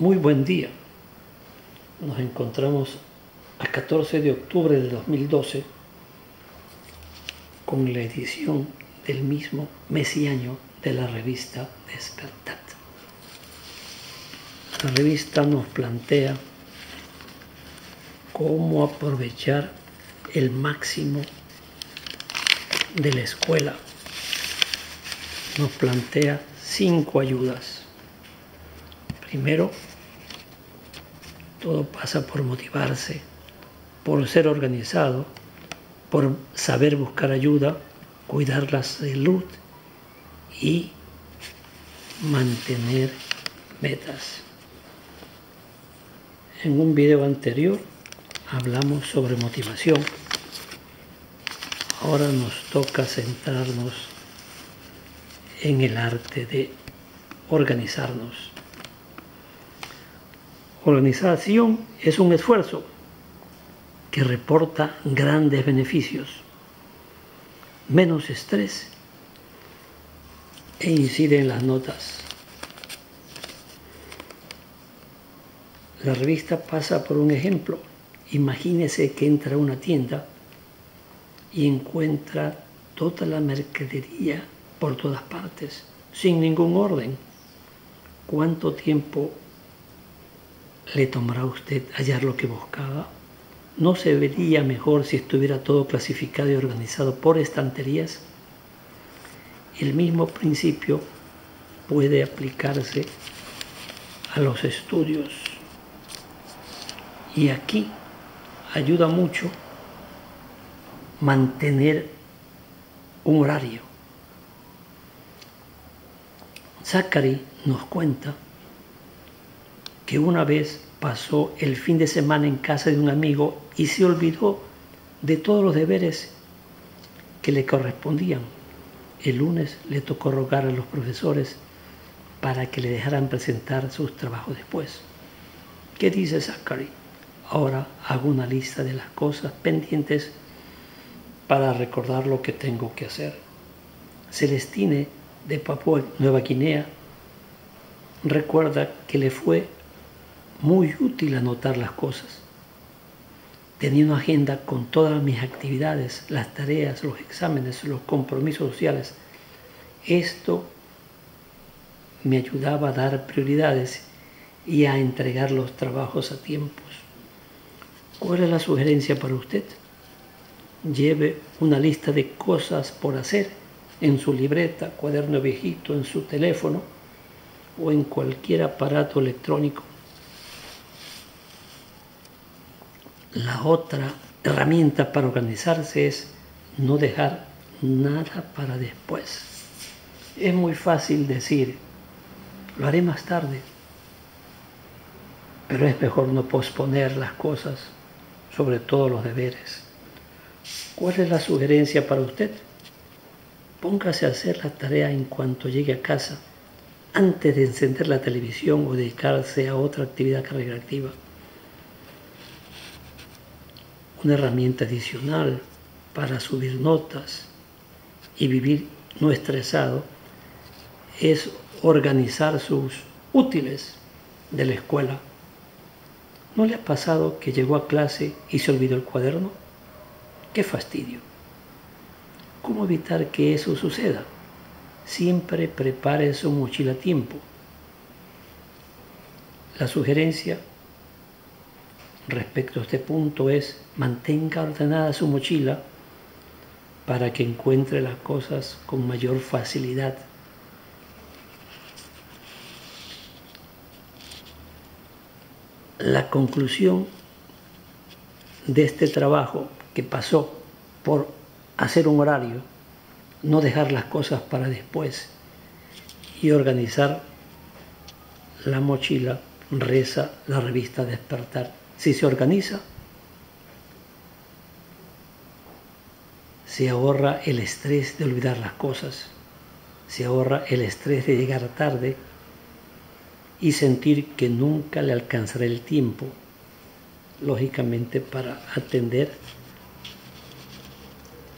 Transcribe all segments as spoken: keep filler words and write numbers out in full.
muy buen día. Nos encontramos a catorce de octubre de dos mil doce con la edición del mismo mes y año de la revista Despertad. La revista nos plantea cómo aprovechar el máximo de la escuela. Nos plantea cinco ayudas. Primero, todo pasa por motivarse, por ser organizado, por saber buscar ayuda, cuidar la salud y mantener metas. En un video anterior hablamos sobre motivación. Ahora nos toca centrarnos en el arte de organizarnos. Organización es un esfuerzo que reporta grandes beneficios, menos estrés e incide en las notas. La revista pasa por un ejemplo. Imagínese que entra a una tienda y encuentra toda la mercadería por todas partes, sin ningún orden. ¿Cuánto tiempo le tomará a usted hallar lo que buscaba? ¿No se vería mejor si estuviera todo clasificado y organizado por estanterías? El mismo principio puede aplicarse a los estudios. Y aquí ayuda mucho mantener un horario. Zachary nos cuenta que una vez pasó el fin de semana en casa de un amigo y se olvidó de todos los deberes que le correspondían. El lunes le tocó rogar a los profesores para que le dejaran presentar sus trabajos después. ¿Qué dice Zachary? Ahora hago una lista de las cosas pendientes para recordar lo que tengo que hacer. Celestine, de Papua Nueva Guinea, recuerda que le fue muy útil anotar las cosas. Tenía una agenda con todas mis actividades, las tareas, los exámenes, los compromisos sociales. Esto me ayudaba a dar prioridades y a entregar los trabajos a tiempos. ¿Cuál es la sugerencia para usted? Lleve una lista de cosas por hacer en su libreta, cuaderno viejito, en su teléfono o en cualquier aparato electrónico. La otra herramienta para organizarse es no dejar nada para después. Es muy fácil decir, lo haré más tarde, pero es mejor no posponer las cosas, sobre todo los deberes. ¿Cuál es la sugerencia para usted? Póngase a hacer la tarea en cuanto llegue a casa, antes de encender la televisión o dedicarse a otra actividad recreativa. Una herramienta adicional para subir notas y vivir no estresado es organizar sus útiles de la escuela. ¿No le ha pasado que llegó a clase y se olvidó el cuaderno? ¡Qué fastidio! ¿Cómo evitar que eso suceda? Siempre prepare su mochila a tiempo. La sugerencia respecto a este punto es mantenga ordenada su mochila para que encuentre las cosas con mayor facilidad. La conclusión de este trabajo que pasó por hacer un horario, no dejar las cosas para después y organizar la mochila, reza la revista Despertar. Si se organiza, se ahorra el estrés de olvidar las cosas, se ahorra el estrés de llegar tarde y sentir que nunca le alcanzará el tiempo, lógicamente para atender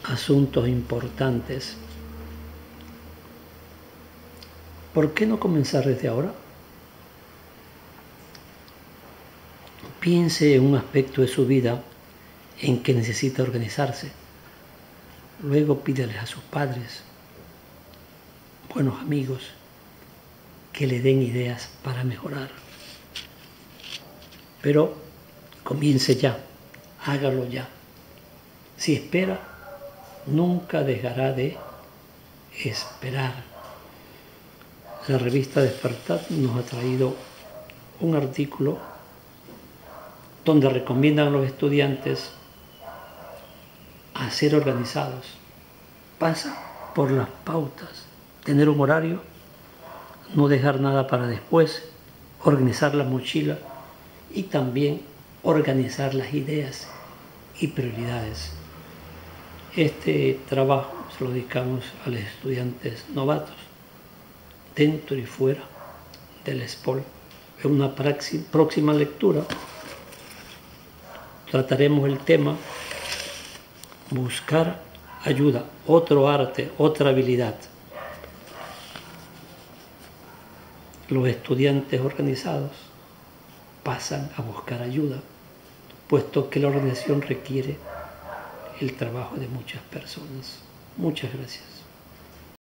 asuntos importantes. ¿Por qué no comenzar desde ahora? piense en un aspecto de su vida en que necesita organizarse. Luego pídales a sus padres, buenos amigos, que le den ideas para mejorar. Pero comience ya, hágalo ya. Si espera, nunca dejará de esperar. La revista Despertad nos ha traído un artículo donde recomiendan a los estudiantes a ser organizados. Pasa por las pautas, tener un horario, no dejar nada para después, organizar la mochila y también organizar las ideas y prioridades. Este trabajo se lo dedicamos a los estudiantes novatos, dentro y fuera del S P O L. En una próxima lectura trataremos el tema buscar ayuda, otro arte, otra habilidad. Los estudiantes organizados pasan a buscar ayuda, puesto que la organización requiere el trabajo de muchas personas. Muchas gracias.